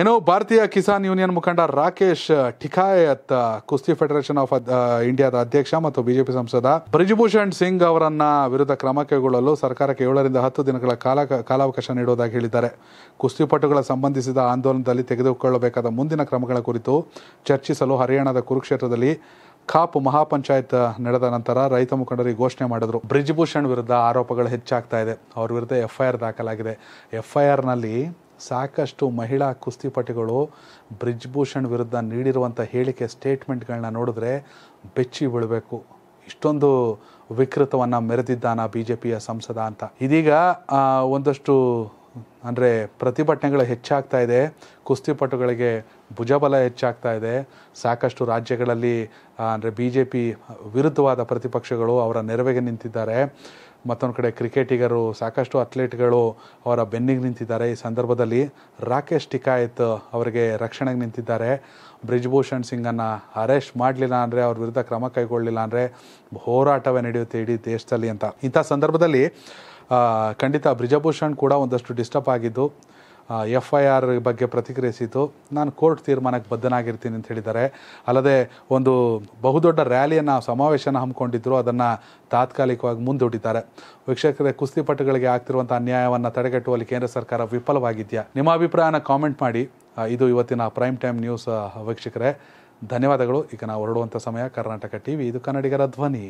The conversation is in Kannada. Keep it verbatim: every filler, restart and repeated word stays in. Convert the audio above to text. ಏನು ಭಾರತೀಯ ಕಿಸಾನ್ ಯೂನಿಯನ್ ಮುಖಂಡ ರಾಕೇಶ್ ಟಿಕೈತ್ ಕುಶ್ತಿ ಫೆಡರೇಷನ್ ಆಫ್ ಇಂಡಿಯಾದ ಅಧ್ಯಕ್ಷ ಮತ್ತು ಬಿಜೆಪಿ ಸಂಸದ ಬ್ರಿಜ್ ಭೂಷಣ್ ಸಿಂಗ್ ಅವರನ್ನ ವಿರುದ್ಧ ಕ್ರಮ ಕೈಗೊಳ್ಳಲು ಸರ್ಕಾರಕ್ಕೆ ಏಳರಿಂದ ಹತ್ತು ದಿನಗಳ ಕಾಲ ಕಾಲಾವಕಾಶ ನೀಡುವುದಾಗಿ ಹೇಳಿದ್ದಾರೆ. ಕುಸ್ತಿಪಟುಗಳ ಸಂಬಂಧಿಸಿದ ಆಂದೋಲನದಲ್ಲಿ ತೆಗೆದುಕೊಳ್ಳಬೇಕಾದ ಮುಂದಿನ ಕ್ರಮಗಳ ಕುರಿತು ಚರ್ಚಿಸಲು ಹರಿಯಾಣದ ಕುರುಕ್ಷೇತ್ರದಲ್ಲಿ खाप महापंचायत ನಡೆದ ನಂತರ ರೈತ ಮುಖಂಡರು ಘೋಷಣೆ ಮಾಡಿದರು. ಬ್ರಿಜ್ ಭೂಷಣ್ ವಿರುದ್ಧ ಆರೋಪಗಳು ಹೆಚ್ಚಾಗ್ತಾ ಇದೆ. ಅವರ ವಿರುದ್ಧ ಎಫ್ಐಆರ್ ದಾಖಲಾಗಿದೆ. ಎಫ್ಐಆರ್ ನಲ್ಲಿ ಸಾಕಷ್ಟು ಮಹಿಳಾ ಕುಸ್ತಿಪಟುಗಳು ಬ್ರಿಜ್ ಭೂಷಣ್ ವಿರುದ್ಧ ನೀಡಿರುವಂತ ಹೇಳಿಕೆ ಸ್ಟೇಟ್ಮೆಂಟ್ಗಳನ್ನು ನೋಡಿದ್ರೆ ಬೆಚ್ಚಿ ಬೀಳಬೇಕು. ಇಷ್ಟೊಂದು ವಿಕೃತವನ್ನ ಮೆರೆದಿದ್ದಾನ ಬಿಜೆಪಿಯ ಸಂಸದ ಅಂತ. ಇದೀಗ ಒಂದಷ್ಟು ಅಂದರೆ ಪ್ರತಿಭಟನೆಗಳು ಹೆಚ್ಚಾಗ್ತಾ ಇದೆ. ಕುಸ್ತಿಪಟುಗಳಿಗೆ ಭುಜಬಲ ಹೆಚ್ಚಾಗ್ತಾ ಇದೆ. ಸಾಕಷ್ಟು ರಾಜ್ಯಗಳಲ್ಲಿ ಅಂದರೆ ಬಿಜೆಪಿ ವಿರುದ್ಧವಾದ ಪ್ರತಿಪಕ್ಷಗಳು ಅವರ ನೆರವಿಗೆ ನಿಂತಿದ್ದಾರೆ. ಮತ್ತೊಂದು ಕಡೆ ಕ್ರಿಕೆಟಿಗರು, ಸಾಕಷ್ಟು ಅಥ್ಲೀಟ್ಗಳು ಅವರ ಬೆನ್ನಿಗೆ ನಿಂತಿದ್ದಾರೆ. ಈ ಸಂದರ್ಭದಲ್ಲಿ ರಾಕೇಶ್ ಟಿಕೈತ್ ಅವರಿಗೆ ರಕ್ಷಣೆಗೆ ನಿಂತಿದ್ದಾರೆ. ಬ್ರಿಜ್ ಭೂಷಣ್ ಸಿಂಗನ್ನು ಅರೆಸ್ಟ್ ಮಾಡಲಿಲ್ಲ ಅಂದರೆ, ಅವ್ರ ವಿರುದ್ಧ ಕ್ರಮ ಕೈಗೊಳ್ಳಲಿಲ್ಲ ಅಂದರೆ ಹೋರಾಟವೇ ನಡೆಯುತ್ತೆ ಇಡೀ ದೇಶದಲ್ಲಿ ಅಂತ. ಇಂಥ ಸಂದರ್ಭದಲ್ಲಿ ಖಂಡಿತ ಬ್ರಿಜಭೂಷಣ್ ಕೂಡ ಒಂದಷ್ಟು ಡಿಸ್ಟರ್ಬ್ ಆಗಿದ್ದು ಎಫ್ ಐ ಆರ್ ಬಗ್ಗೆ ಪ್ರತಿಕ್ರಿಯಿಸಿತು. ನಾನು ಕೋರ್ಟ್ ತೀರ್ಮಾನಕ್ಕೆ ಬದ್ಧನಾಗಿರ್ತೀನಿ ಅಂತ ಹೇಳಿದ್ದಾರೆ. ಅಲ್ಲದೆ ಒಂದು ಬಹುದೊಡ್ಡ ರ್ಯಾಲಿಯನ್ನು, ಸಮಾವೇಶನ ಹಮ್ಮಿಕೊಂಡಿದ್ದರು, ಅದನ್ನು ತಾತ್ಕಾಲಿಕವಾಗಿ ಮುಂದೂಡಿದ್ದಾರೆ. ವೀಕ್ಷಕರೇ, ಕುಸ್ತಿಪಟುಗಳಿಗೆ ಆಗ್ತಿರುವಂಥ ಅನ್ಯಾಯವನ್ನು ತಡೆಗಟ್ಟುವಲ್ಲಿ ಕೇಂದ್ರ ಸರ್ಕಾರ ವಿಫಲವಾಗಿದೆಯಾ? ನಿಮ್ಮ ಅಭಿಪ್ರಾಯನ ಕಾಮೆಂಟ್ ಮಾಡಿ. ಇದು ಇವತ್ತಿನ ಪ್ರೈಮ್ ಟೈಮ್ ನ್ಯೂಸ್ ವೀಕ್ಷಕರೇ, ಧನ್ಯವಾದಗಳು. ಈಗ ನಾವು ಹೊರಡುವಂಥ ಸಮಯ. ಕರ್ನಾಟಕ ಟಿವಿ, ಇದು ಕನ್ನಡಿಗರ ಧ್ವನಿ.